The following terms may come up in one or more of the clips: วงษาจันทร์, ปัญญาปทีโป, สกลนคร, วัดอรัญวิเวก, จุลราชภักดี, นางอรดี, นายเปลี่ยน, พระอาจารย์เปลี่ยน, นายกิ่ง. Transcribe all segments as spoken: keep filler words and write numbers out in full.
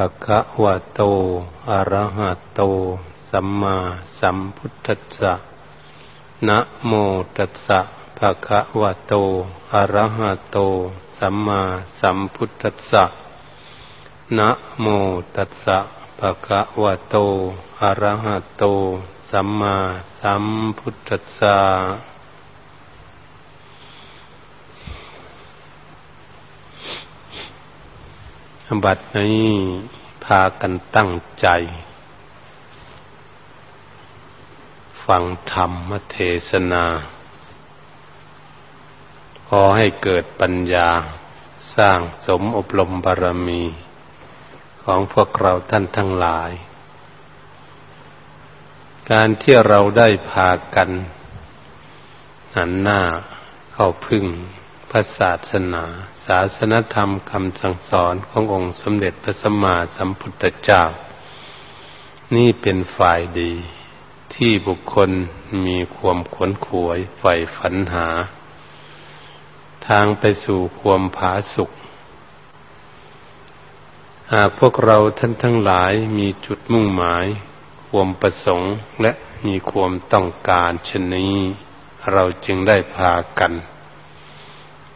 ภคะวะโตอะระหะโตสัมมาสัมพุทธัสสะนะโมตัสสะภคะวะโตอะระหะโตสัมมาสัมพุทธัสสะนะโมตัสสะภคะวะโตอะระหะโตสัมมาสัมพุทธัสสะบัดนี้พากันตั้งใจฟังธรรมเทศนาขอให้เกิดปัญญาสร้างสมอบรมบารมีของพวกเราท่านทั้งหลายการที่เราได้พากันหันหน้าเข้าพึ่งพระศาสนาศาสนธรรมคำสั่งสอนขององค์สมเด็จพระสัมมาสัมพุทธเจ้านี่เป็นฝ่ายดีที่บุคคลมีความขวนขวยใฝ่ฝันหาทางไปสู่ความผาสุกหากพวกเราท่านทั้งหลายมีจุดมุ่งหมายความประสงค์และมีความต้องการเช่นนี้เราจึงได้พากัน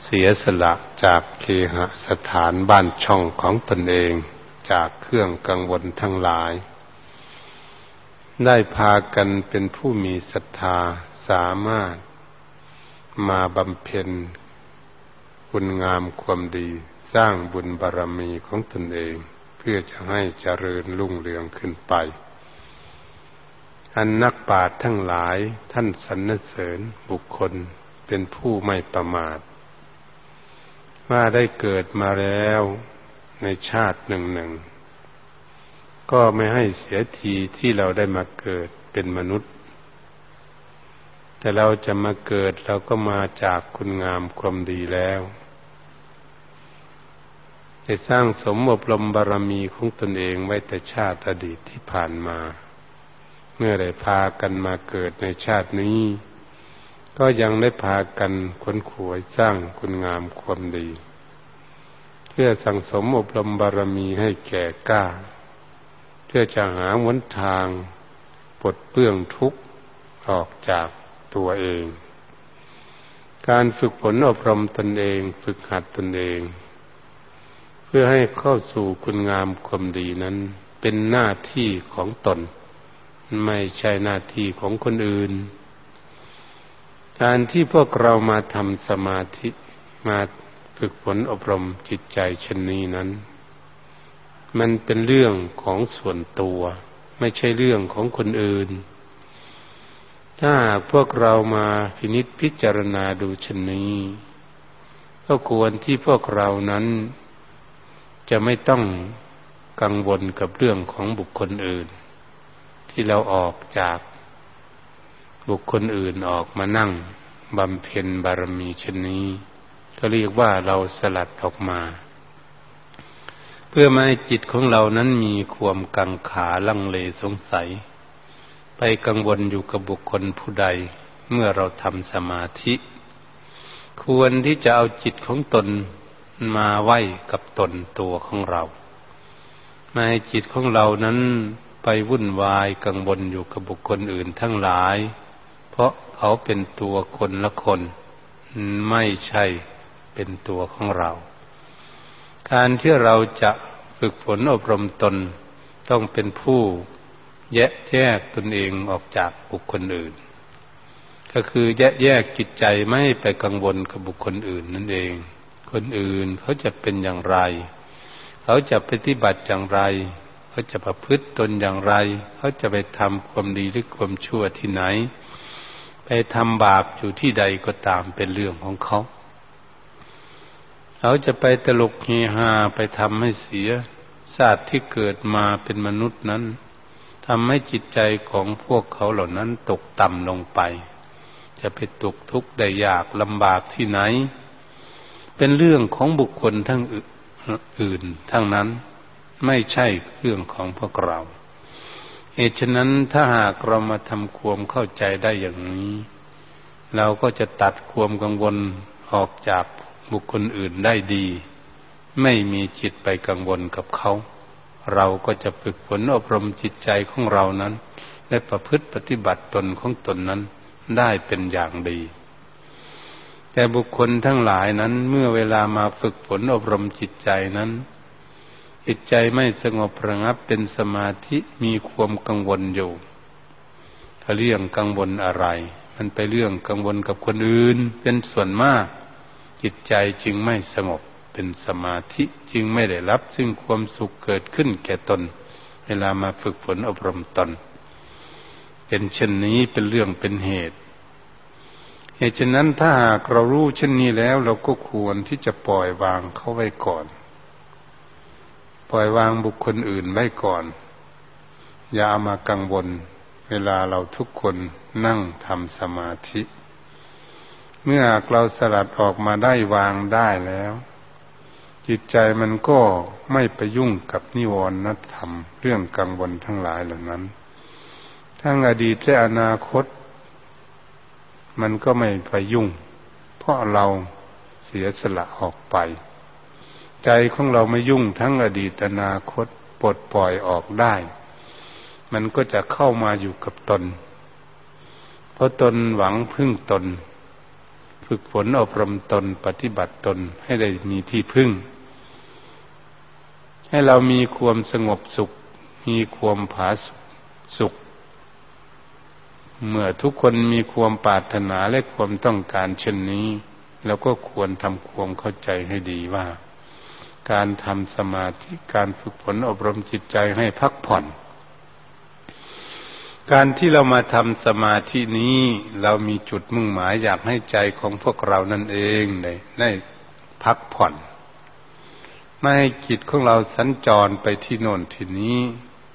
เสียสละจากเคหสถานบ้านช่องของตนเองจากเครื่องกังวลทั้งหลายได้พากันเป็นผู้มีศรัทธาสามารถมาบำเพ็ญคุณงามความดีสร้างบุญบารมีของตนเองเพื่อจะให้เจริญรุ่งเรืองขึ้นไปอันนักปราชญ์ทั้งหลายท่านสรรเสริญบุคคลเป็นผู้ไม่ประมาทว่าได้เกิดมาแล้วในชาติหนึ่งหนึ่งก็ไม่ให้เสียทีที่เราได้มาเกิดเป็นมนุษย์แต่เราจะมาเกิดเราก็มาจากคุณงามความดีแล้วได้สร้างสมอบรมบารมีของตนเองไว้แต่ชาติอดีตที่ผ่านมาเมื่อได้พากันมาเกิดในชาตินี้ก็ยังได้พากันขวนขวยสร้างคุณงามความดีเพื่อสั่งสมอบรมบารมีให้แก่กล้าเพื่อจะหาหนทางปลดเปลื้องทุกข์ออกจากตัวเองการฝึกฝนอบรมตนเองฝึกหัดตนเองเพื่อให้เข้าสู่คุณงามความดีนั้นเป็นหน้าที่ของตนไม่ใช่หน้าที่ของคนอื่นการที่พวกเรามาทำสมาธิมาฝึกฝนอบรมจิตใจเช่นนี้นั้นมันเป็นเรื่องของส่วนตัวไม่ใช่เรื่องของคนอื่นถ้าพวกเรามาพินิจพิจารณาดูเช่นนี้ก็ควรที่พวกเรานั้นจะไม่ต้องกังวลกับเรื่องของบุคคลอื่นที่เราออกจากบุคคลอื่นออกมานั่งบำเพ็ญบารมีเช่นนี้ก็เรียกว่าเราสลัดออกมาเพื่อไม่ให้จิตของเรานั้นมีความกังขาลังเลสงสัยไปกังวลอยู่กับบุคคลผู้ใดเมื่อเราทำสมาธิควรที่จะเอาจิตของตนมาไว้กับตนตัวของเราไม่ให้จิตของเรานั้นไปวุ่นวายกังวลอยู่กับบุคคลอื่นทั้งหลายเพราะเขาเป็นตัวคนละคนไม่ใช่เป็นตัวของเราการที่เราจะฝึกฝนอบรมตนต้องเป็นผู้แยกแยกตนเองออกจากบุคคลอื่นก็คือแยกแยกจิตใจไม่ให้ไปกังวลกับบุคคลอื่นนั่นเองคนอื่นเขาจะเป็นอย่างไรเขาจะปฏิบัติอย่างไรเขาจะประพฤติตนอย่างไรเขาจะไปทำความดีหรือความชั่วที่ไหนไปทำบาปอยู่ที่ใดก็ตามเป็นเรื่องของเขาเขาจะไปตลกเฮฮาไปทำให้เสียชาติที่เกิดมาเป็นมนุษย์นั้นทำให้จิตใจของพวกเขาเหล่านั้นตกต่ำลงไปจะไปตกทุกข์ได้ยากลำบากที่ไหนเป็นเรื่องของบุคคลทั้งอื่นทั้งนั้นไม่ใช่เรื่องของพวกเราเอฉะนั้นถ้าหากเรามาทำความเข้าใจได้อย่างนี้เราก็จะตัดความกังวลออกจากบุคคลอื่นได้ดีไม่มีจิตไปกังวลกับเขา เราก็จะฝึกฝนอบรมจิตใจของเรานั้นและประพฤติปฏิบัติตนของตนนั้นได้เป็นอย่างดีแต่บุคคลทั้งหลายนั้นเมื่อเวลามาฝึกฝนอบรมจิตใจนั้นจิตใจไม่สงบระงับเป็นสมาธิมีความกังวลอยู่ถ้าเรื่องกังวลอะไรมันไปเรื่องกังวลกับคนอื่นเป็นส่วนมากจิตใจจึงไม่สงบเป็นสมาธิจึงไม่ได้รับซึ่งความสุขเกิดขึ้นแก่ตนเวลามาฝึกฝนอบรมตนเป็นเช่นนี้เป็นเรื่องเป็นเหตุเหตุฉะนั้นถ้าหากเรารู้เช่นนี้แล้วเราก็ควรที่จะปล่อยวางเขาไว้ก่อนปล่อยวางบุคคลอื่นไว้ก่อนอย่าเอามากังวลเวลาเราทุกคนนั่งทำสมาธิเมื่อหากเราสลัดออกมาได้วางได้แล้วจิตใจมันก็ไม่ไปยุ่งกับนิวรณธรรมเรื่องกังวลทั้งหลายเหล่านั้นทั้งอดีตและอนาคตมันก็ไม่ไปยุ่งเพราะเราเสียสละออกไปใจของเราไม่ยุ่งทั้งอดีตอนาคตปลดปล่อยออกได้มันก็จะเข้ามาอยู่กับตนเพราะตนหวังพึ่งตนฝึกฝนอบรมตนปฏิบัติตนให้ได้มีที่พึ่งให้เรามีความสงบสุขมีความผาสุกสุขเมื่อทุกคนมีความปรารถนาและความต้องการเช่นนี้เราก็ควรทำความเข้าใจให้ดีว่าการทำสมาธิการฝึกฝนอบรมจิตใจให้พักผ่อนการที่เรามาทำสมาธินี้เรามีจุดมุ่งหมายอยากให้ใจของพวกเรานั่นเองได้ได้พักผ่อนไม่ให้จิตของเราสัญจรไปที่โน่นที่นี้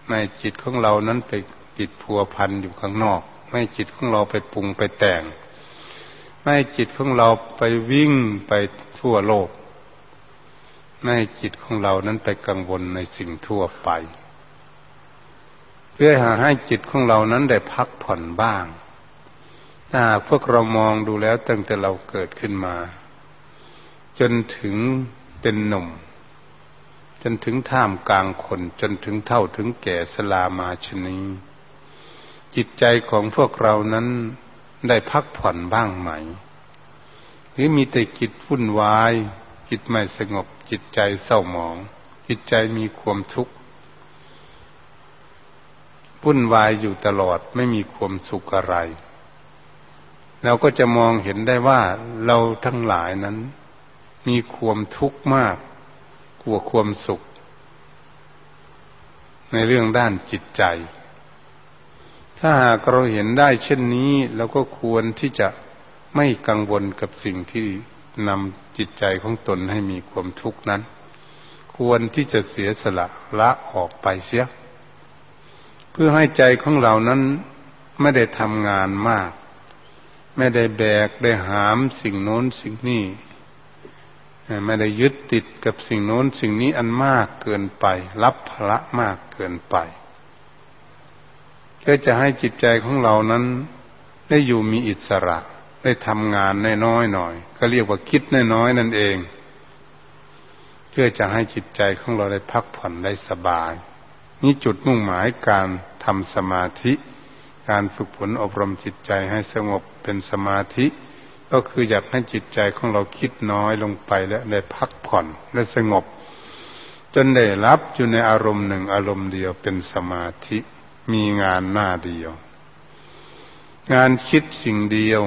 ไม่ให้จิตของเรานั้นไปจิตพัวพันอยู่ข้างนอกไม่ให้จิตของเราไปปรุงไปแต่งไม่ให้จิตของเราไปวิ่งไปทั่วโลกไม่ให้จิตของเรานั้นไปกังวลในสิ่งทั่วไปเพื่อหาให้จิตของเรานั้นได้พักผ่อนบ้างถ้าพวกเรามองดูแล้วตั้งแต่เราเกิดขึ้นมาจนถึงเป็นหนุ่มจนถึงท่ามกลางคนจนถึงเฒ่าถึงแก่สลามาชนีจิตใจของพวกเรานั้นได้พักผ่อนบ้างไหมหรือมีแต่จิตวุ่นวายจิตไม่สงบจิตใจเศร้าหมองจิตใจมีความทุกข์วุ่นวายอยู่ตลอดไม่มีความสุขอะไรเราก็จะมองเห็นได้ว่าเราทั้งหลายนั้นมีความทุกข์มากกว่าความสุขในเรื่องด้านจิตใจถ้าหากเราเห็นได้เช่นนี้เราก็ควรที่จะไม่กังวลกับสิ่งที่นำจิตใจของตนให้มีความทุกข์นั้นควรที่จะเสียสละละออกไปเสียเพื่อให้ใจของเรานั้นไม่ได้ทำงานมากไม่ได้แบกได้หามสิ่งโน้นสิ่งนี้ไม่ได้ยึดติดกับสิ่งโน้นสิ่งนี้อันมากเกินไปรับภาระมากเกินไปก็จะให้จิตใจของเรานั้นได้อยู่มีอิสระได้ทำงานน้อยๆหน่อยก็เรียกว่าคิดน้อยๆนั่นเองเพื่อจะให้จิตใจของเราได้พักผ่อนได้สบายนี่จุดมุ่งหมายการทำสมาธิการฝึกฝนอบรมจิตใจให้สงบเป็นสมาธิก็คืออยากให้จิตใจของเราคิดน้อยลงไปและได้พักผ่อนและสงบจนได้รับอยู่ในอารมณ์หนึ่งอารมณ์เดียวเป็นสมาธิมีงานหน้าเดียวงานคิดสิ่งเดียว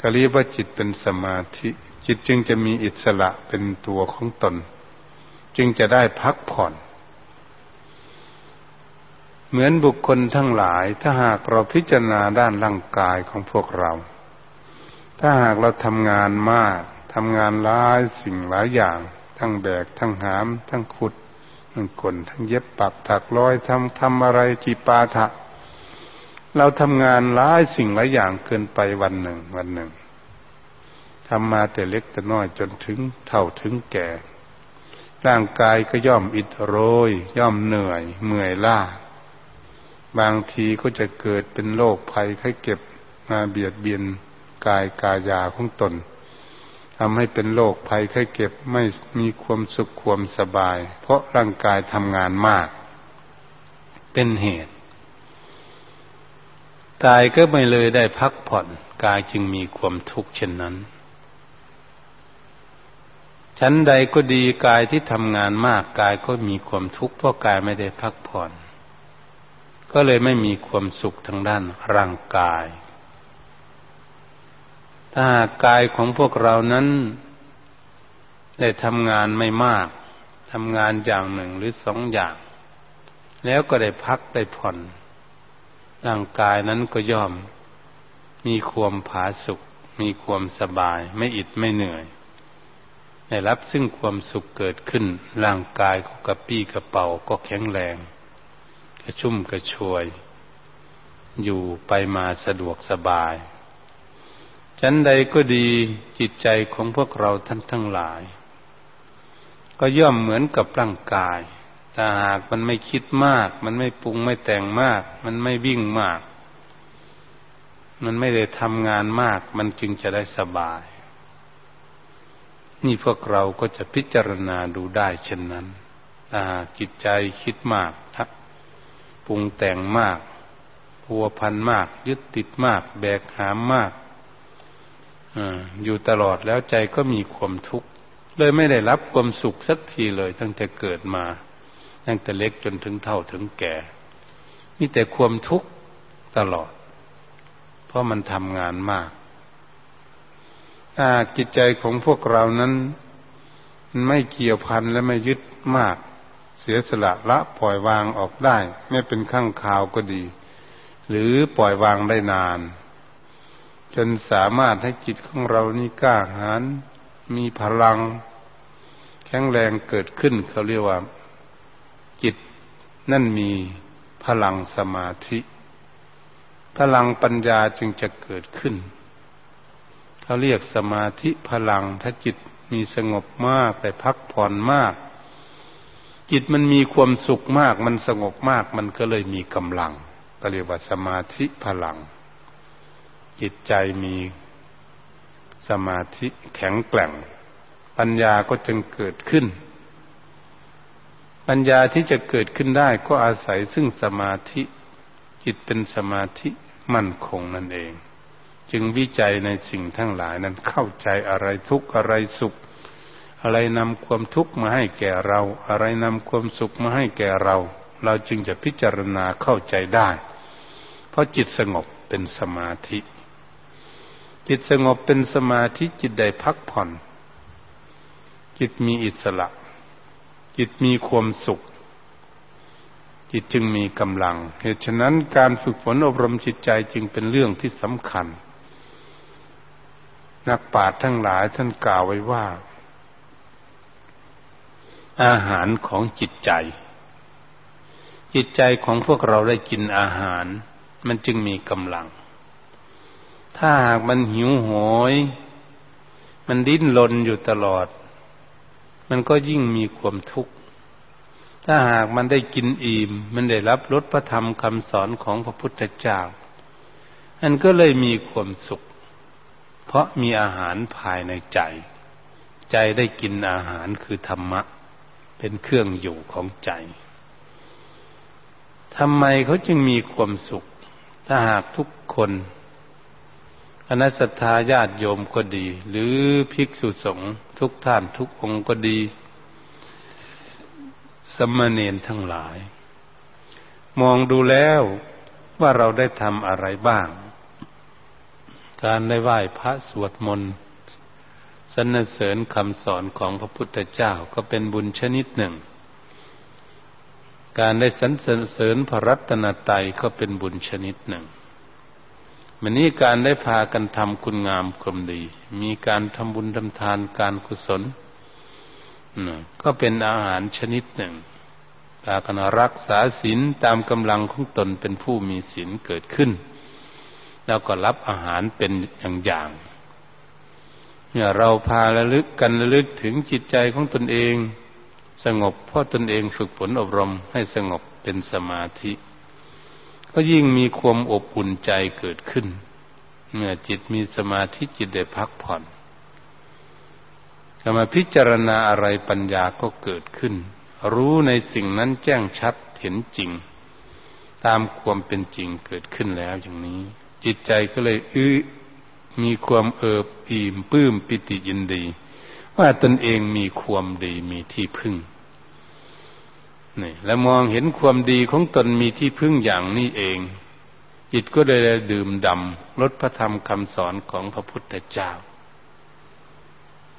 ก็เรียกว่าจิตเป็นสมาธิจิตจึงจะมีอิสระเป็นตัวของตนจึงจะได้พักผ่อนเหมือนบุคคลทั้งหลายถ้าหากเราพิจารณาด้านร่างกายของพวกเราถ้าหากเราทำงานมากทำงานหลายสิ่งหลายอย่างทั้งแบกทั้งหามทั้งขุดทั้งกลนทั้งเย็บปักถักร้อยทำทำอะไรจิปาถะเราทำงานหลายสิ่งหลายอย่างเกินไปวันหนึ่งวันหนึ่งทำมาแต่เล็กแต่น้อยจนถึงเฒ่าถึงแก่ร่างกายก็ย่อมอิดโรยย่อมเหนื่อยเมื่อยล้าบางทีก็จะเกิดเป็นโรคภัยไข้เจ็บมาเบียดเบียนกายกายาของตน ทำให้เป็นโรคภัยไข้เจ็บไม่มีความสุขความสบายเพราะร่างกายทำงานมากเป็นเหตุตายก็ไม่เลยได้พักผ่อนกายจึงมีความทุกข์เช่นนั้นชั้นใดก็ดีกายที่ทำงานมากกายก็มีความทุกข์เพราะกายไม่ได้พักผ่อนก็เลยไม่มีความสุขทางด้านร่างกายถ้ากายของพวกเรานั้นได้ทำงานไม่มากทำงานอย่างหนึ่งหรือสองอย่างแล้วก็ได้พักได้ผ่อนร่างกายนั้นก็ย่อมมีความผาสุกมีความสบายไม่อิดไม่เหนื่อยได้รับซึ่งความสุขเกิดขึ้นร่างกายก็กระปี้กระเป๋าก็แข็งแรงกระชุ่มกระชวยอยู่ไปมาสะดวกสบายฉันใดก็ดีจิตใจของพวกเราท่านทั้งหลายก็ย่อมเหมือนกับร่างกายถ้าหากมันไม่คิดมากมันไม่ปรุงไม่แต่งมากมันไม่วิ่งมากมันไม่ได้ทำงานมากมันจึงจะได้สบายนี่พวกเราก็จะพิจารณาดูได้เช่นนั้นถ้าจิตใจคิดมากปรุงแต่งมากพัวพันมากยึดติดมากแบกหามมากอยู่ตลอดแล้วใจก็มีความทุกข์เลยไม่ได้รับความสุขสักทีเลยตั้งแต่เกิดมาตั้งแต่เล็กจนถึงเฒ่าถึงแก่มีแต่ความทุกข์ตลอดเพราะมันทำงานมากถ้าจิตใจของพวกเรานั้นไม่เกี่ยวพันและไม่ยึดมากเสียสละละปล่อยวางออกได้ไม่เป็นข้างคาวก็ดีหรือปล่อยวางได้นานจนสามารถให้จิตของเรานี่กล้าหาญมีพลังแข็งแรงเกิดขึ้นเขาเรียกว่าจิตนั่นมีพลังสมาธิพลังปัญญาจึงจะเกิดขึ้นเขาเรียกสมาธิพลังถ้าจิตมีสงบมากไปพักผ่อนมากจิตมันมีความสุขมากมันสงบมากมันก็เลยมีกำลังก็เรียกว่าสมาธิพลังจิตใจมีสมาธิแข็งแกร่งปัญญาก็จึงเกิดขึ้นปัญญาที่จะเกิดขึ้นได้ก็อาศัยซึ่งสมาธิจิตเป็นสมาธิมั่นคงนั่นเองจึงวิจัยในสิ่งทั้งหลายนั้นเข้าใจอะไรทุกข์อะไรสุขอะไรนำความทุกข์มาให้แก่เราอะไรนำความสุขมาให้แก่เราเราจึงจะพิจารณาเข้าใจได้เพราะจิตสงบเป็นสมาธิจิตสงบเป็นสมาธิจิตได้พักผ่อนจิตมีอิสระจิตมีความสุขจิตจึงมีกำลังเหตุฉะนั้นการฝึกฝนอบรมจิตใจจึงเป็นเรื่องที่สำคัญนักปราชญ์ทั้งหลายท่านกล่าวไว้ว่าอาหารของจิตใจจิตใจของพวกเราได้กินอาหารมันจึงมีกำลังถ้าหากมันหิวโหยมันดิ้นรนอยู่ตลอดมันก็ยิ่งมีความทุกข์ถ้าหากมันได้กินอิ่มมันได้รับรสพระธรรมคำสอนของพระพุทธเจ้ามันก็เลยมีความสุขเพราะมีอาหารภายในใจใจได้กินอาหารคือธรรมะเป็นเครื่องอยู่ของใจทำไมเขาจึงมีความสุขถ้าหากทุกคนคณะศรัทธาญาติโยมก็ดีหรือภิกษุสงฆ์ทุกท่านทุกองค์ก็ดีสมณเณรทั้งหลายมองดูแล้วว่าเราได้ทำอะไรบ้างการได้ไหว้พระสวดมนต์สรรเสริญคำสอนของพระพุทธเจ้าก็เป็นบุญชนิดหนึ่งการได้สรรเสริญพระรัตนตรัยก็เป็นบุญชนิดหนึ่งมันนี้การได้พากันทำคุณงามความดีมีการทำบุญทำทานการกุศลก็เป็นอาหารชนิดหนึ่งพากันรักษาศีลตามกำลังของตนเป็นผู้มีศีลเกิดขึ้นแล้วก็รับอาหารเป็นอย่างๆเมื่อเราพาระลึกกันระลึกถึงจิตใจของตนเองสงบเพราะตนเองฝึกฝนอบรมให้สงบเป็นสมาธิก็ยิ่งมีความอบอุ่นใจเกิดขึ้นเมื่อจิตมีสมาธิจิตได้พักผ่อน จะมาพิจารณาอะไรปัญญาก็เกิดขึ้นรู้ในสิ่งนั้นแจ้งชัดเห็นจริงตามความเป็นจริงเกิดขึ้นแล้วอย่างนี้จิตใจก็เลยอื้อมีความเอิบอิ่มปลื้มปิติยินดีว่าตนเองมีความดีมีที่พึ่งนี่และมองเห็นความดีของตนมีที่พึ่งอย่างนี้เองจิตก็ได้ดื่มด่ำรสพระธรรมคำสอนของพระพุทธเจ้า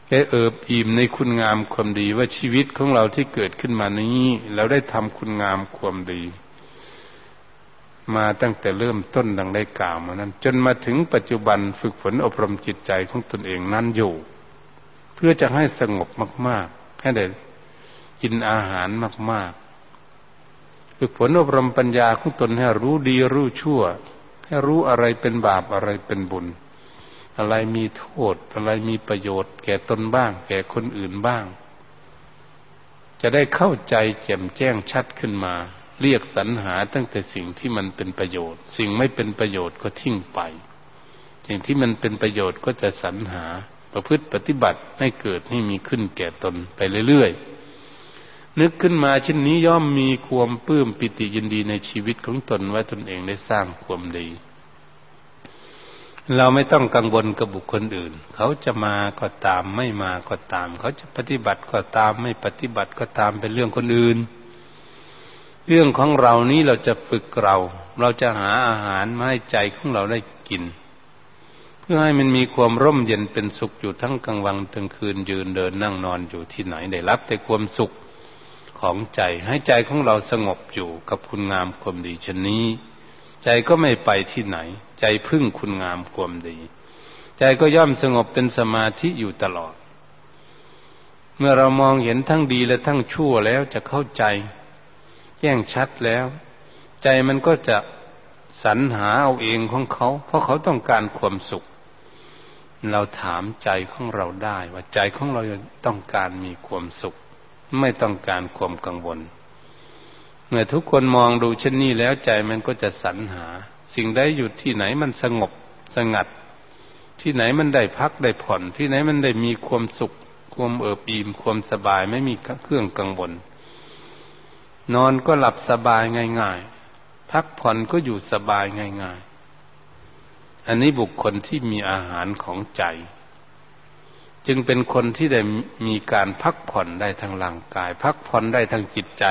ได้เอิบอิ่มในคุณงามความดีว่าชีวิตของเราที่เกิดขึ้นมานี้เราได้ทำคุณงามความดีมาตั้งแต่เริ่มต้นดังได้กล่าวมานั้นจนมาถึงปัจจุบันฝึกฝนอบรมจิตใจของตนเองนั้นอยู่เพื่อจะให้สงบมากๆให้ได้กินอาหารมากๆฝึกฝนอบรมปัญญาของตนให้รู้ดีรู้ชั่วให้รู้อะไรเป็นบาปอะไรเป็นบุญอะไรมีโทษอะไรมีประโยชน์แก่ตนบ้างแก่คนอื่นบ้างจะได้เข้าใจแจ่มแจ้งชัดขึ้นมาเรียกสรรหาตั้งแต่สิ่งที่มันเป็นประโยชน์สิ่งไม่เป็นประโยชน์ก็ทิ้งไปสิ่งที่มันเป็นประโยชน์ก็จะสรรหาประพฤติปฏิบัติให้เกิดให้มีขึ้นแก่ตนไปเรื่อยๆนึกขึ้นมาเช่นนี้ย่อมมีความปลื้มปิติยินดีในชีวิตของตนว่าตนเองได้สร้างความดีเราไม่ต้องกังวลกับบุคคลอื่นเขาจะมาก็ตามไม่มาก็ตามเขาจะปฏิบัติก็ตามไม่ปฏิบัติก็ตามเป็นเรื่องคนอื่นเรื่องของเรานี้เราจะฝึกเราเราจะหาอาหารมาให้ใจของเราได้กินเพื่อให้มันมีความร่มเย็นเป็นสุขอยู่ทั้งกลางวันทั้งคืนยืนเดินนั่งนอนอยู่ที่ไหนได้รับแต่ความสุขของใจให้ใจของเราสงบอยู่กับคุณงามความดีเช่นนี้ใจก็ไม่ไปที่ไหนใจพึ่งคุณงามความดีใจก็ย่อมสงบเป็นสมาธิอยู่ตลอดเมื่อเรามองเห็นทั้งดีและทั้งชั่วแล้วจะเข้าใจแจ้งชัดแล้วใจมันก็จะสรรหาเอาเองของเขาเพราะเขาต้องการความสุขเราถามใจของเราได้ว่าใจของเราต้องการมีความสุขไม่ต้องการความกังวลเมื่อทุกคนมองดูเช่นนี้แล้วใจมันก็จะสรรหาสิ่งใดอยู่ที่ไหนมันสงบสงัดที่ไหนมันได้พักได้ผ่อนที่ไหนมันได้มีความสุขความเอิบอิ่มความสบายไม่มีเครื่องกังวลนอนก็หลับสบายง่ายๆพักผ่อนก็อยู่สบายง่ายๆอันนี้บุคคลที่มีอาหารของใจจึงเป็นคนที่ได้มีการพักผ่อนได้ทางร่างกายพักผ่อนได้ทางจิตใจ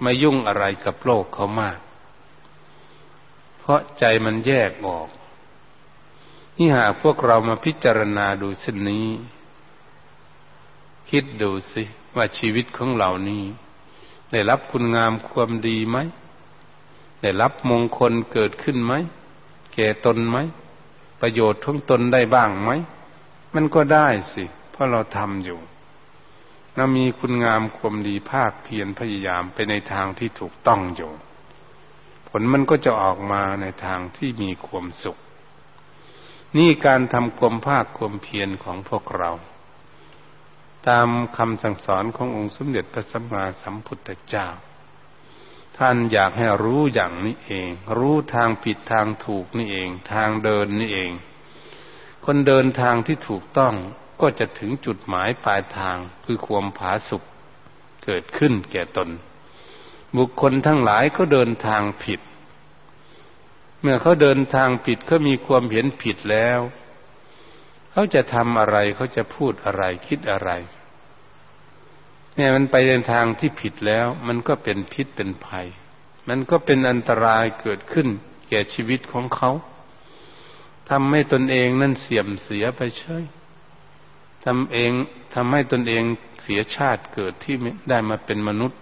ไม่ยุ่งอะไรกับโลกเขามากเพราะใจมันแยกออกนี่หากพวกเรามาพิจารณาดูเช่นนี้คิดดูสิว่าชีวิตของเรานี้ได้รับคุณงามความดีไหมได้รับมงคลเกิดขึ้นไหมแก่ตนไหมประโยชน์ของตนได้บ้างไหมมันก็ได้สิเพราะเราทำอยู่เรามีคุณงามความดีภาคเพียรพยายามไปในทางที่ถูกต้องอยู่ผลมันก็จะออกมาในทางที่มีความสุขนี่การทำความภาคความเพียรของพวกเราตามคำสั่งสอนขององค์สมเด็จพระสัมมาสัมพุทธเจ้าท่านอยากให้รู้อย่างนี้เองรู้ทางผิดทางถูกนี่เองทางเดินนี่เองคนเดินทางที่ถูกต้องก็จะถึงจุดหมายปลายทางคือความผาสุกเกิดขึ้นแก่ตนบุคคลทั้งหลายก็เดินทางผิดเมื่อเขาเดินทางผิดเขามีความเห็นผิดแล้วเขาจะทำอะไรเขาจะพูดอะไรคิดอะไรเนี่ยมันไปในทางที่ผิดแล้วมันก็เป็นพิษเป็นภัยมันก็เป็นอันตรายเกิดขึ้นแก่ชีวิตของเขาทำให้ตนเองนั่นเสื่อมเสียไปเฉยทำเองทำให้ตนเองเสียชาติเกิดที่ได้มาเป็นมนุษย์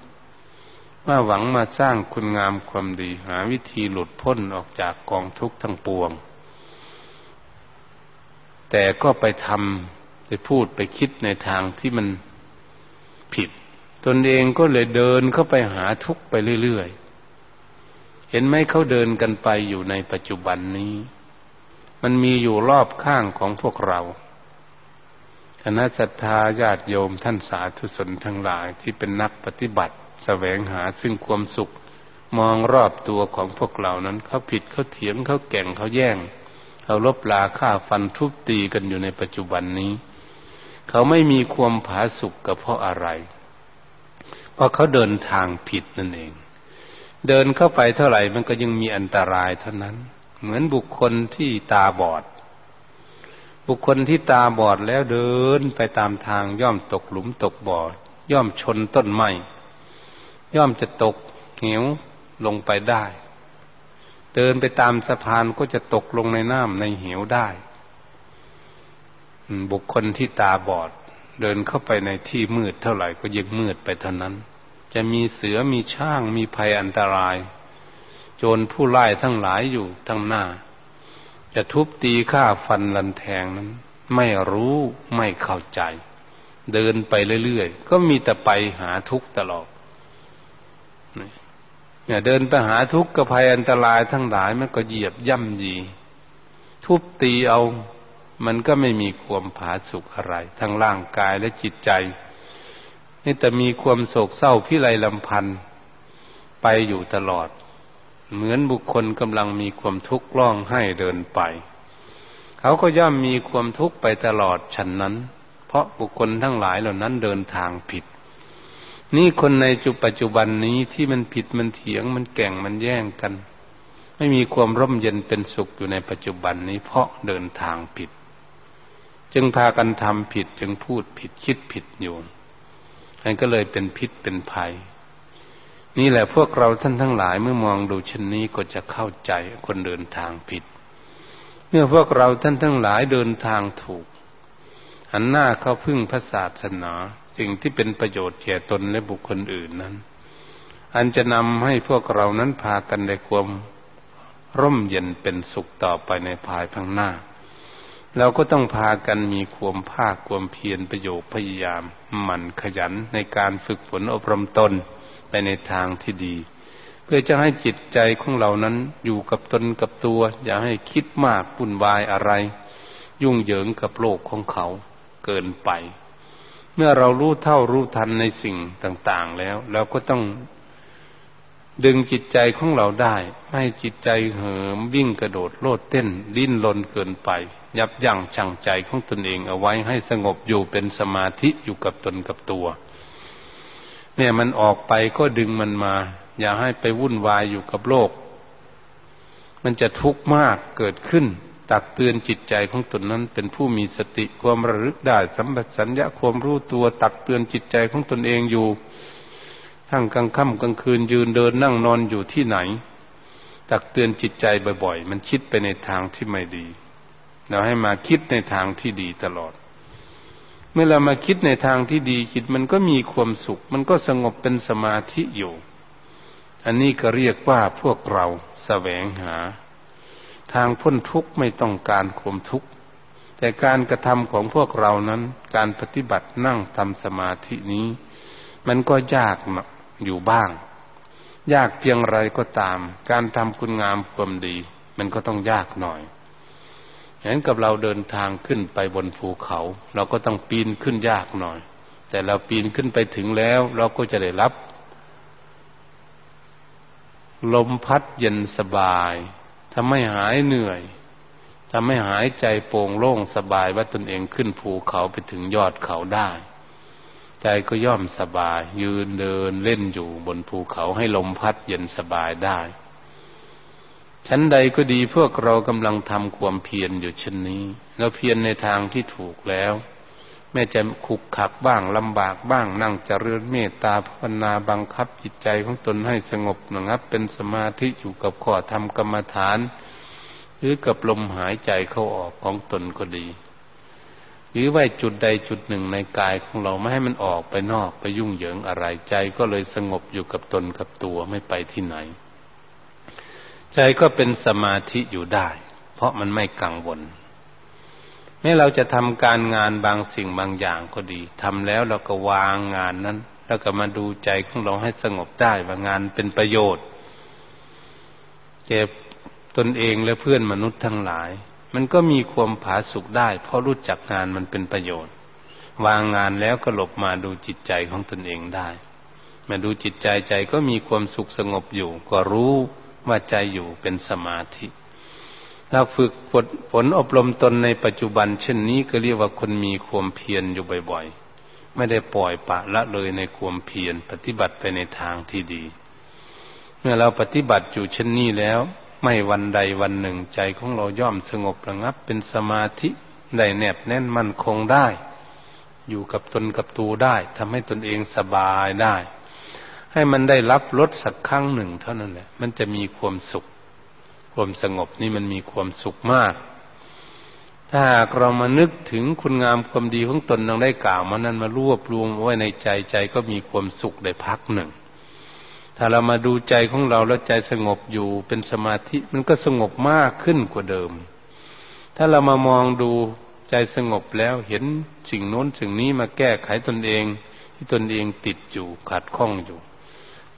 มาหวังมาสร้างคุณงามความดีหาวิธีหลุดพ้นออกจากกองทุกข์ทั้งปวงแต่ก็ไปทำไปพูดไปคิดในทางที่มันผิดตนเองก็เลยเดินเข้าไปหาทุกข์ไปเรื่อยๆเห็นไหมเขาเดินกันไปอยู่ในปัจจุบันนี้มันมีอยู่รอบข้างของพวกเราคณะศรัทธาญาติโยมท่านสาธุชนทั้งหลายที่เป็นนักปฏิบัติแสวงหาซึ่งความสุขมองรอบตัวของพวกเรานั้นเขาผิดเขาเถียงเขาแก่งเขาแย่งเอาลบลาฆ่าฟันทุบตีกันอยู่ในปัจจุบันนี้ เขาไม่มีความผาสุกกับเพราะอะไรเพราะเขาเดินทางผิดนั่นเองเดินเข้าไปเท่าไหร่มันก็ยังมีอันตรายเท่านั้นเหมือนบุคคลที่ตาบอดบุคคลที่ตาบอดแล้วเดินไปตามทางย่อมตกหลุมตกบ่อย่อมชนต้นไม้ย่อมจะตกเหวลงไปได้เดินไปตามสะพานก็จะตกลงในน้ำในเหวได้บุคคลที่ตาบอดเดินเข้าไปในที่มืดเท่าไหร่ก็ยิ่งมืดไปเท่านั้นจะมีเสือมีช้างมีภัยอันตรายโจรผู้ร้ายทั้งหลายอยู่ทั้งหน้าจะทุบตีฆ่าฟันรันแทงนั้นไม่รู้ไม่เข้าใจเดินไปเรื่อยๆก็มีแต่ไปหาทุกข์ตลอดเนี่ยเดินไปหาทุกข์กับภัยอันตรายทั้งหลายมันก็เหยียบย่ำยีทุบตีเอามันก็ไม่มีความผาสุกอะไรทั้งร่างกายและจิตใจนี่แต่มีความโศกเศร้าพิไรลำพันธ์ไปอยู่ตลอดเหมือนบุคคลกำลังมีความทุกข์ร้องไห้เดินไปเขาก็ย่อมมีความทุกข์ไปตลอดฉันนั้นเพราะบุคคลทั้งหลายเหล่านั้นเดินทางผิดนี่คนในจุปัจจุบันนี้ที่มันผิดมันเถียงมันแก่งมันแย่งกันไม่มีความร่มเย็นเป็นสุขอยู่ในปัจจุบันนี้เพราะเดินทางผิดจึงพากันทำผิดจึงพูดผิดคิดผิดอยู่มันก็เลยเป็นพิษเป็นภัยนี่แหละพวกเราท่านทั้งหลายเมื่อมองดูเช่นนี้ก็จะเข้าใจคนเดินทางผิดเมื่อพวกเราท่านทั้งหลายเดินทางถูกหันหน้าเข้าพึ่งพระศาสนาสิ่งที่เป็นประโยชน์แก่ตนและบุคคลอื่นนั้นอันจะนำให้พวกเรานั้นพากันได้ความร่มเย็นเป็นสุขต่อไปในภายข้างหน้าเราก็ต้องพากันมีความภาคความเพียรประโยชน์พยายามหมั่นขยันในการฝึกฝนอบรมตนไปในทางที่ดีเพื่อจะให้จิตใจของเรานั้นอยู่กับตนกับตัวอย่าให้คิดมากวุ่นวายอะไรยุ่งเหยิงกับโลกของเขาเกินไปเมื่อเรารู้เท่ารู้ทันในสิ่งต่างๆแล้วเราก็ต้องดึงจิตใจของเราได้ไม่ให้จิตใจเหิมวิ่งกระโดดโลดเต้นดิ้นรนเกินไปยับยั้งชั่งใจของตนเองเอาไว้ให้สงบอยู่เป็นสมาธิอยู่กับตนกับตัวแม้มันออกไปก็ดึงมันมาอย่าให้ไปวุ่นวายอยู่กับโลกมันจะทุกข์มากเกิดขึ้นตักเตือนจิตใจของตนนั้นเป็นผู้มีสติความระลึกได้สัมปชัญญะความรู้ตัวตักเตือนจิตใจของตนเองอยู่ทั้งกลางค่ำกลางคืนยืนเดินนั่งนอนอยู่ที่ไหนตักเตือนจิตใจบ่อยๆมันคิดไปในทางที่ไม่ดีเราให้มาคิดในทางที่ดีตลอดเมื่อเรามาคิดในทางที่ดีจิตมันก็มีความสุขมันก็สงบเป็นสมาธิอยู่อันนี้ก็เรียกว่าพวกเราแสวงหาทางพ้นทุกข์ไม่ต้องการความทุกข์แต่การกระทำของพวกเรานั้นการปฏิบัตินั่งทำสมาธินี้มันก็ยากอยู่บ้างยากเพียงไรก็ตามการทำคุณงามความดีมันก็ต้องยากหน่อยฉะนั้นกับเราเดินทางขึ้นไปบนภูเขาเราก็ต้องปีนขึ้นยากหน่อยแต่เราปีนขึ้นไปถึงแล้วเราก็จะได้รับลมพัดเย็นสบายทำให้หายเหนื่อยทำให้หายใจโปร่งโล่งสบายว่าตนเองขึ้นภูเขาไปถึงยอดเขาได้ใจก็ย่อมสบายยืนเดินเล่นอยู่บนภูเขาให้ลมพัดเย็นสบายได้ชั้นใดก็ดีพวกเรากำลังทำความเพียรอยู่ชั้นนี้เราเพียรในทางที่ถูกแล้วแม้จะขุกขักบ้างลำบากบ้างนั่งเจริญเมตตาภาวนาบังคับจิตใจของตนให้สงบระงับเป็นสมาธิอยู่กับข้อธรรมกรรมฐานหรือกับลมหายใจเข้าออกของตนก็ดีหรือไว้จุดใดจุดหนึ่งในกายของเราไม่ให้มันออกไปนอกไปยุ่งเหยิงอะไรใจก็เลยสงบอยู่กับตนกับตัวไม่ไปที่ไหนใจก็เป็นสมาธิอยู่ได้เพราะมันไม่กังวลแม้เราจะทำการงานบางสิ่งบางอย่างก็ดีทำแล้วเราก็วางงานนั้นแล้วก็มาดูใจของเราให้สงบได้ว่างานเป็นประโยชน์แก่ตนเองและเพื่อนมนุษย์ทั้งหลายมันก็มีความผาสุกได้เพราะรู้จักงานมันเป็นประโยชน์วางงานแล้วก็หลบมาดูจิตใจของตนเองได้มาดูจิตใจใจก็มีความสุขสงบอยู่ก็รู้ว่าใจอยู่เป็นสมาธิ เราฝึกฝนฝนอบรมตนในปัจจุบันเช่นนี้ก็เรียกว่าคนมีความเพียรอยู่บ่อยๆไม่ได้ปล่อยปละละเลยในความเพียรปฏิบัติไปในทางที่ดีเมื่อเราปฏิบัติอยู่เช่นนี้แล้วไม่วันใดวันหนึ่งใจของเราย่อมสงบระงับเป็นสมาธิได้แนบแน่นมั่นคงได้อยู่กับตนกับตัวได้ทำให้ตนเองสบายได้ให้มันได้รับรสสักครั้งหนึ่งเท่านั้นแหละมันจะมีความสุขความสงบนี่มันมีความสุขมากถ้าหากเรามานึกถึงคุณงามความดีของตนดังได้กล่าวมานั้นมารวบรวมไว้ในใจใจก็มีความสุขได้พักหนึ่งถ้าเรามาดูใจของเราแล้วใจสงบอยู่เป็นสมาธิมันก็สงบมากขึ้นกว่าเดิมถ้าเรามามองดูใจสงบแล้วเห็นสิ่งโน้นสิ่งนี้มาแก้ไขตนเองที่ตนเองติดอยู่ขัดข้องอยู่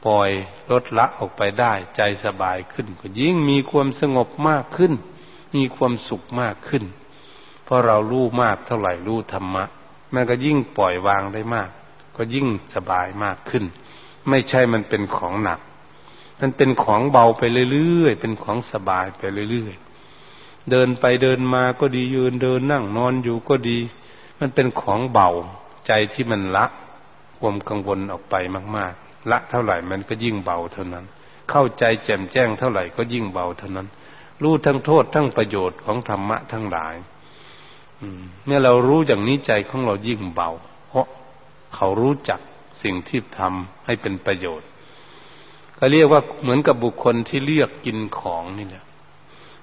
ปล่อยลดละออกไปได้ใจสบายขึ้นก็ยิ่งมีความสงบมากขึ้นมีความสุขมากขึ้นเพราะเรารู้มากเท่าไหร่รู้ธรรมะมันก็ยิ่งปล่อยวางได้มากก็ยิ่งสบายมากขึ้นไม่ใช่มันเป็นของหนักมันเป็นของเบาไปเรื่อยๆเป็นของสบายไปเรื่อยๆเดินไปเดินมาก็ดียืนเดินนั่งนอนอยู่ก็ดีมันเป็นของเบาใจที่มันละความกังวลออกไปมากๆละเท่าไหร่มันก็ยิ่งเบาเท่านั้นเข้าใจแจ่มแจ้งเท่าไหร่ก็ยิ่งเบาเท่านั้นรู้ทั้งโทษทั้งประโยชน์ของธรรมะทั้งหลายเมื่อเรารู้อย่างนี้ใจของเรายิ่งเบาเพราะเขารู้จักสิ่งที่ทำให้เป็นประโยชน์ก็เรียกว่าเหมือนกับบุคคลที่เลือกกินของนี่แหละ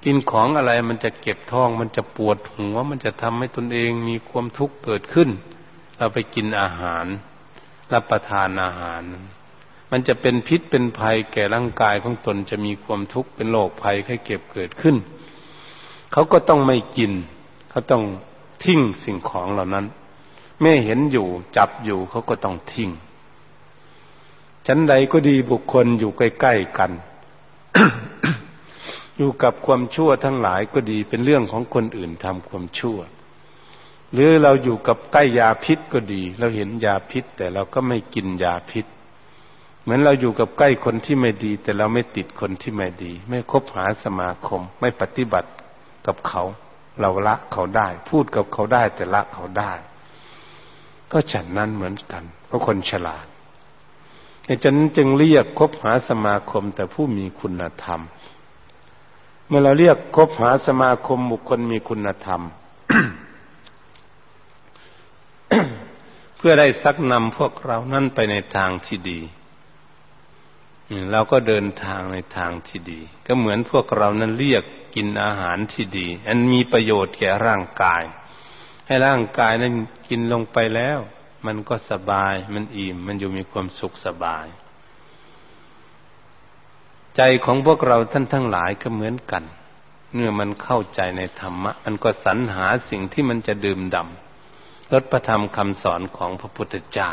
กินของอะไรมันจะเก็บท้องมันจะปวดหัวมันจะทำให้ตนเองมีความทุกข์เกิดขึ้นเราไปกินอาหารรับประทานอาหารมันจะเป็นพิษเป็นภัยแก่ร่างกายของตนจะมีความทุกข์เป็นโรคภัยไข้เจ็บเกิดขึ้นเขาก็ต้องไม่กินเขาต้องทิ้งสิ่งของเหล่านั้นแม่เห็นอยู่จับอยู่เขาก็ต้องทิ้งชั้นใดก็ดีบุคคลอยู่ใกล้ๆกัน อยู่กับความชั่วทั้งหลายก็ดีเป็นเรื่องของคนอื่นทำความชั่วหรือเราอยู่กับใกล้ยาพิษก็ดีเราเห็นยาพิษแต่เราก็ไม่กินยาพิษเหมือนเราอยู่กับใกล้คนที่ไม่ดีแต่เราไม่ติดคนที่ไม่ดีไม่คบหาสมาคมไม่ปฏิบัติกับเขาเราละเขาได้พูดกับเขาได้แต่ละเขาได้ก็ฉันนั้นเหมือนกันเพราะคนฉลาดไอ้ฉันจึงเรียกคบหาสมาคมแต่ผู้มีคุณธรรมเมื่อเราเรียกคบหาสมาคมบุคคลมีคุณธรรม เพื่อได้ชักนำพวกเรานั่นไปในทางที่ดีเราก็เดินทางในทางที่ดีก็เหมือนพวกเรานั้นเรียกกินอาหารที่ดีอันมีประโยชน์แก่ร่างกายให้ร่างกายนั้นกินลงไปแล้วมันก็สบายมันอิ่มมันอยู่มีความสุขสบายใจของพวกเราท่านทั้งหลายก็เหมือนกันเมื่อมันเข้าใจในธรรมะมันก็สรรหาสิ่งที่มันจะดื่มด่ำรสพระธรรมคำสอนของพระพุทธเจ้า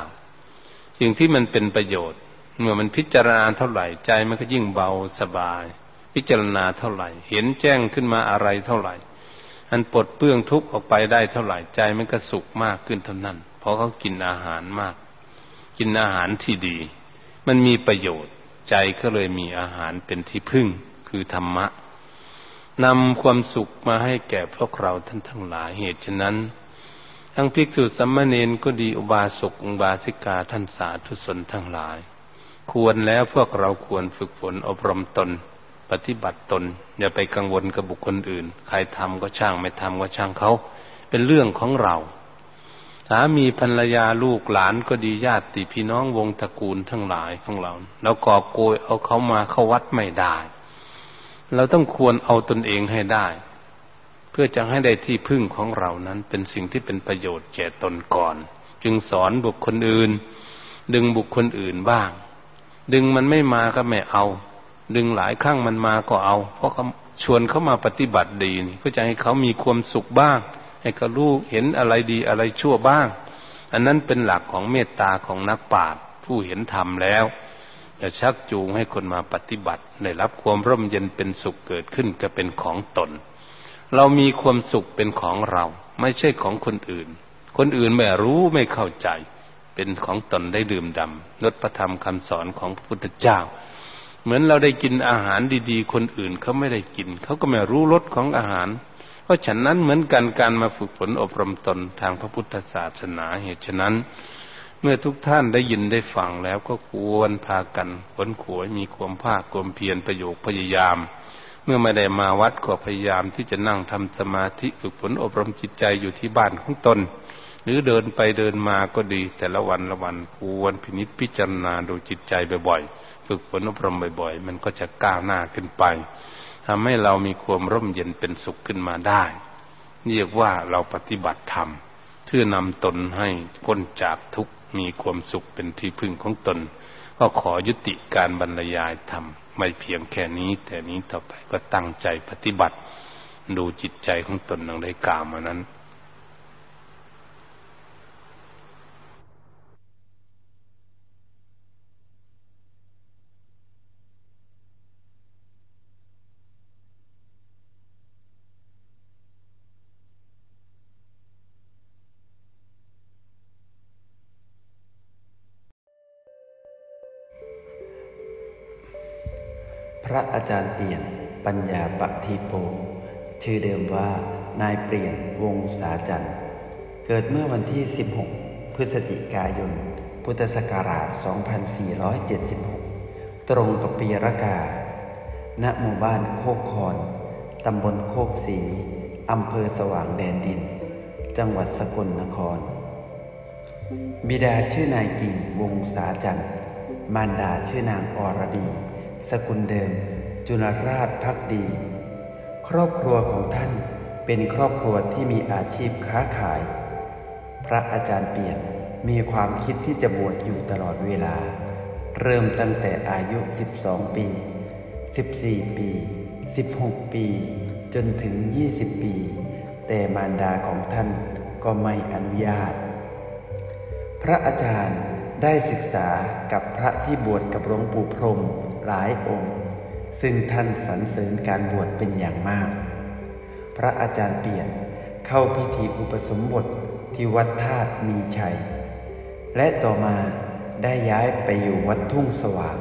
สิ่งที่มันเป็นประโยชน์เมื่อมันพิจารณาเท่าไหร่ใจมันก็ยิ่งเบาสบายพิจารณาเท่าไหร่เห็นแจ้งขึ้นมาอะไรเท่าไหร่อันปลดเปลื้องทุกข์ออกไปได้เท่าไหร่ใจมันก็สุขมากขึ้นเท่านั้นเพราะเขากินอาหารมากกินอาหารที่ดีมันมีประโยชน์ใจก็เลยมีอาหารเป็นที่พึ่งคือธรรมะนำความสุขมาให้แก่พวกเราท่านทั้งหลายเหตุฉะนั้นทั้งภิกษุสามเณรก็ดีอุบาสกอุบาสิกาท่านสาธุชนทั้งหลายควรแล้วพวกเราควรฝึกฝนอบรมตนปฏิบัติตนอย่าไปกังวลกับบุคคลอื่นใครทำก็ช่างไม่ทำก็ช่างเขาเป็นเรื่องของเราสามีภรรยาลูกหลานก็ดีญาติพี่น้องวงตระกูลทั้งหลายของเราเรากอบโกยเอาเขามาเข้าวัดไม่ได้เราต้องควรเอาตนเองให้ได้เพื่อจะให้ได้ที่พึ่งของเรานั้นเป็นสิ่งที่เป็นประโยชน์แก่ตนก่อนจึงสอนบุคคลอื่นดึงบุคคลอื่นบ้างดึงมันไม่มาก็ไม่เอาดึงหลายครั้งมันมาก็เอาเพราะเขาชวนเขามาปฏิบัติดีเพื่อจะให้เขามีความสุขบ้างให้เขารู้เห็นอะไรดีอะไรชั่วบ้างอันนั้นเป็นหลักของเมตตาของนักปราชญ์ผู้เห็นธรรมแล้วจะชักจูงให้คนมาปฏิบัติได้รับความร่มเย็นเป็นสุขเกิดขึ้นก็เป็นของตนเรามีความสุขเป็นของเราไม่ใช่ของคนอื่นคนอื่นไม่รู้ไม่เข้าใจเป็นของตนได้ดื่มด่ำรสพระธรรมคำสอนของพระพุทธเจ้า เหมือนเราได้กินอาหารดีๆคนอื่นเขาไม่ได้กินเขาก็ไม่รู้รสของอาหารเพราะฉะนั้นเหมือนกันการมาฝึกฝนอบรมตนทางพระพุทธศาสนาเหตุฉะนั้นเมื่อทุกท่านได้ยินได้ฟังแล้วก็ควรพากันขวนขวยมีความภาคความเพียรประโยคพยายามเมื่อไม่ได้มาวัดก็พยายามที่จะนั่งทำสมาธิฝึกฝนอบรมจิตใจอยู่ที่บ้านของตนหรือเดินไปเดินมาก็ดีแต่ละวันละวันควรพินิจพิจารณาดูจิตใจบ่อยๆฝึกฝนอบรมบ่อยๆมันก็จะก้าวหน้าขึ้นไปทำให้เรามีความร่มเย็นเป็นสุขขึ้นมาได้เรียกว่าเราปฏิบัติธรรมเพื่อนำตนให้พ้นจากทุกข์มีความสุขเป็นที่พึ่งของตนก็ขอยุติการบรรยายธรรมไม่เพียงแค่นี้แต่นี้ต่อไปก็ตั้งใจปฏิบัติดูจิตใจของตนดังได้กล่าวมานั้นพระอาจารย์เปลี่ยนปัญญาปฏิโปชื่อเดิมว่านายเปลี่ยนวงศาจันทร์เกิดเมื่อวันที่สิบหกพฤศจิกายนพุทธศักราชสองพันสี่ร้อยเจ็ดสิบหกตรงกับปีรากาณหมู่บ้านโคกคอนตำบลโคกศรีอำเภอสว่างแดนดินจังหวัดสกลนครบิดาชื่อนายกิ่งวงศาจันทร์มารดาชื่อนางอรดีสกุลเดิมจุลราชภักดีครอบครัวของท่านเป็นครอบครัวที่มีอาชีพค้าขายพระอาจารย์เปลี่ยนมีความคิดที่จะบวชอยู่ตลอดเวลาเริ่มตั้งแต่อายุสิบสองปีสิบสี่ปีสิบหกปีจนถึงยี่สิบปีแต่มารดาของท่านก็ไม่อนุญาตพระอาจารย์ได้ศึกษากับพระที่บวชกับหลวงปู่พรหมหลายองค์ซึ่งท่านสรรเสริญการบวชเป็นอย่างมากพระอาจารย์เปลี่ยนเข้าพิธีอุปสมบทที่วัดธาตุมีชัยและต่อมาได้ย้ายไปอยู่วัดทุ่งสว่าง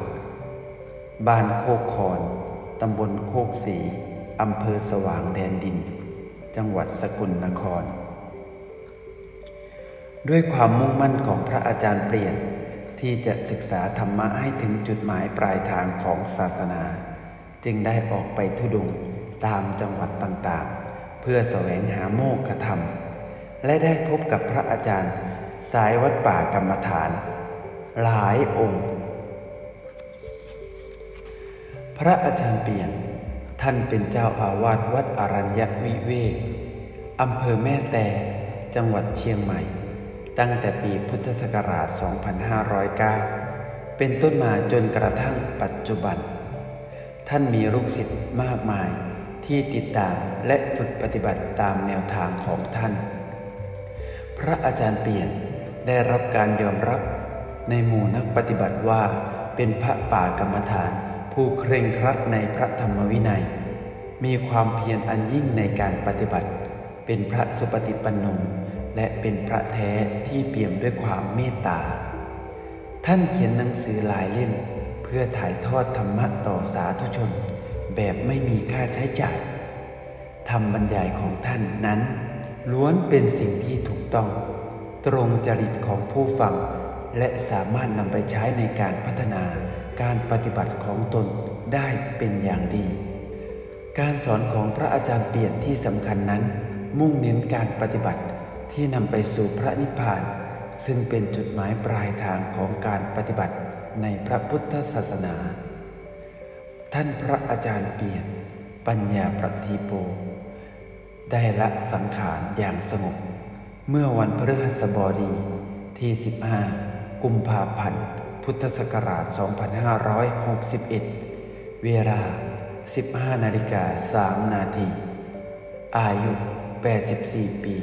บ้านโคกคอนตำบลโคกศรีอำเภอสว่างแดนดินจังหวัดสกลนครด้วยความมุ่งมั่นของพระอาจารย์เปลี่ยนที่จะศึกษาธรรมะให้ถึงจุดหมายปลายทางของศาสนาจึงได้ออกไปธุดงค์ตามจังหวัดต่างๆเพื่อแสวงหาโมกขธรรมและได้พบกับพระอาจารย์สายวัดป่ากรรมฐานหลายองค์พระอาจารย์เปลี่ยนท่านเป็นเจ้าอาวาสวัดอรัญญวิเวกอำเภอแม่แตจังหวัดเชียงใหม่ตั้งแต่ปีพุทธศักราชสองพันห้าร้อยเก้าเป็นต้นมาจนกระทั่งปัจจุบันท่านมีลูกศิษย์มากมายที่ติดตามและฝึกปฏิบัติตามแนวทางของท่านพระอาจารย์เปลี่ยนได้รับการยอมรับในหมู่นักปฏิบัติว่าเป็นพระป่ากรรมฐานผู้เคร่งครัดในพระธรรมวินัยมีความเพียรอันยิ่งในการปฏิบัติเป็นพระสุปฏิปันโนและเป็นพระแท้ที่เปี่ยมด้วยความเมตตาท่านเขียนหนังสือหลายเล่มเพื่อถ่ายทอดธรรมะต่อสาธุชนแบบไม่มีค่าใช้จ่ายธรรมบรรยายของท่านนั้นล้วนเป็นสิ่งที่ถูกต้องตรงจริตของผู้ฟังและสามารถนำไปใช้ในการพัฒนาการปฏิบัติของตนได้เป็นอย่างดีการสอนของพระอาจารย์เปลี่ยนที่สำคัญนั้นมุ่งเน้นการปฏิบัติที่นำไปสู่พระนิพพานซึ่งเป็นจุดหมายปลายทางของการปฏิบัติในพระพุทธศาสนาท่านพระอาจารย์เปลี่ยนปัญญาปฏิโปได้ละสังขารอย่างสงบเมื่อวันพฤหัสบดีที่สิบห้ากุมภาพันธ์พุทธศักราชสองพันห้าร้อยหกสิบเอ็ดเวลา สิบห้านาฬิกาสามนาที นาทีอายุแปดสิบสี่ปี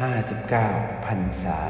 ห้าสิบเก้าพรรษา